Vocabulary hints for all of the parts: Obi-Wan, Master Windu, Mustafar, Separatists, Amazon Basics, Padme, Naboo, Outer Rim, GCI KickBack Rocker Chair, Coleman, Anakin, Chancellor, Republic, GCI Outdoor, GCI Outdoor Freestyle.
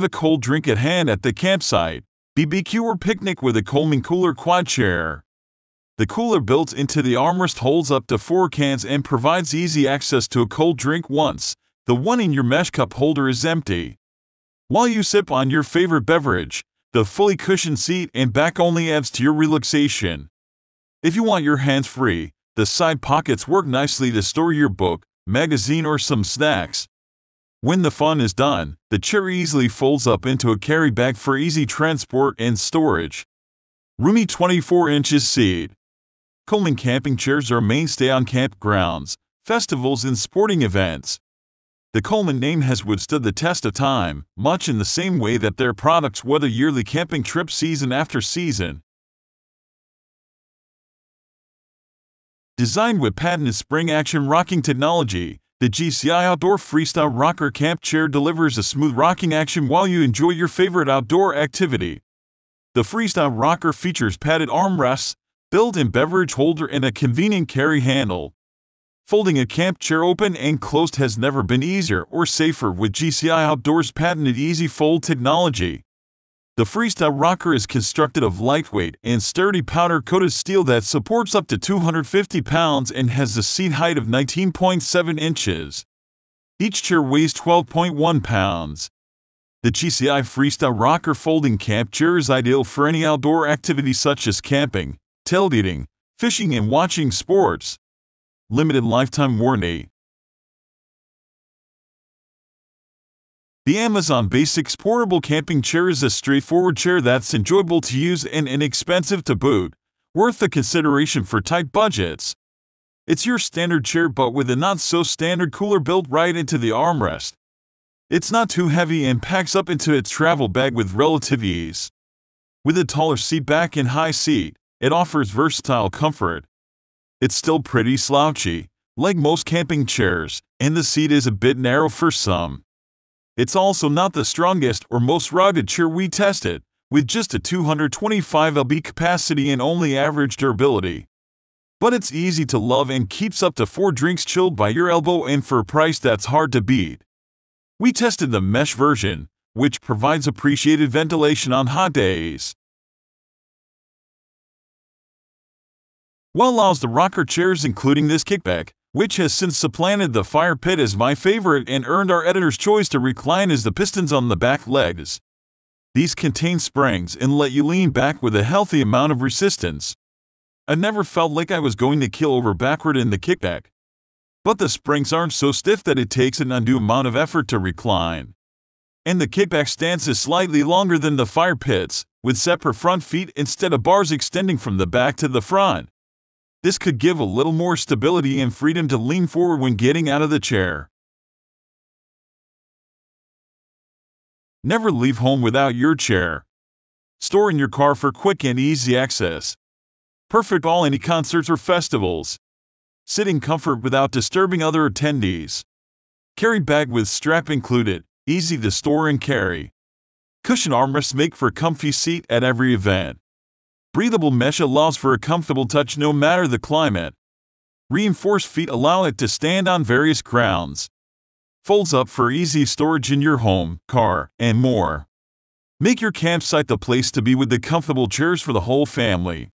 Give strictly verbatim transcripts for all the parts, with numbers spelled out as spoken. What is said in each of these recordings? have a cold drink at hand at the campsite, B B Q or picnic with a Coleman cooler quad chair. The cooler built into the armrest holds up to four cans and provides easy access to a cold drink once the one in your mesh cup holder is empty. While you sip on your favorite beverage, the fully cushioned seat and back only adds to your relaxation. If you want your hands free, the side pockets work nicely to store your book, magazine, or some snacks. When the fun is done, the chair easily folds up into a carry bag for easy transport and storage. Roomy twenty-four inches seat. Coleman camping chairs are a mainstay on campgrounds, festivals, and sporting events. The Coleman name has withstood the test of time, much in the same way that their products weather yearly camping trips season after season. Designed with patented spring action rocking technology, the G C I Outdoor Freestyle Rocker Camp Chair delivers a smooth rocking action while you enjoy your favorite outdoor activity. The Freestyle Rocker features padded armrests, built-in beverage holder, and a convenient carry handle. Folding a camp chair open and closed has never been easier or safer with G C I Outdoor's patented Easy Fold technology. The Freestyle Rocker is constructed of lightweight and sturdy powder-coated steel that supports up to two hundred fifty pounds and has a seat height of nineteen point seven inches. Each chair weighs twelve point one pounds. The G C I Freestyle Rocker folding camp chair is ideal for any outdoor activity such as camping, tailgating, fishing, and watching sports. Limited lifetime warranty. The Amazon Basics Portable Camping Chair is a straightforward chair that's enjoyable to use and inexpensive to boot, worth the consideration for tight budgets. It's your standard chair but with a not-so-standard cooler built right into the armrest. It's not too heavy and packs up into its travel bag with relative ease. With a taller seat back and high seat, it offers versatile comfort. It's still pretty slouchy, like most camping chairs, and the seat is a bit narrow for some. It's also not the strongest or most rugged chair we tested, with just a two hundred twenty-five pound capacity and only average durability. But it's easy to love and keeps up to four drinks chilled by your elbow, and for a price that's hard to beat. We tested the mesh version, which provides appreciated ventilation on hot days. What allows the rocker chairs, including this kickback, which has since supplanted the fire pit as my favorite and earned our editor's choice to recline, is the pistons on the back legs. These contain springs and let you lean back with a healthy amount of resistance. I never felt like I was going to keel over backward in the kickback. But the springs aren't so stiff that it takes an undue amount of effort to recline. And the kickback stance is slightly longer than the fire pit's, with separate front feet instead of bars extending from the back to the front. This could give a little more stability and freedom to lean forward when getting out of the chair. Never leave home without your chair. Store in your car for quick and easy access. Perfect for any concerts or festivals. Sit in comfort without disturbing other attendees. Carry bag with strap included, easy to store and carry. Cushion armrests make for a comfy seat at every event. Breathable mesh allows for a comfortable touch no matter the climate. Reinforced feet allow it to stand on various grounds. Folds up for easy storage in your home, car, and more. Make your campsite the place to be with the comfortable chairs for the whole family.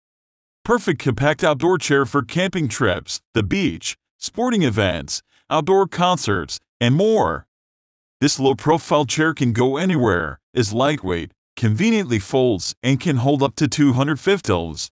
Perfect compact outdoor chair for camping trips, the beach, sporting events, outdoor concerts, and more. This low-profile chair can go anywhere, is lightweight, conveniently folds, and can hold up to two hundred fifty pounds.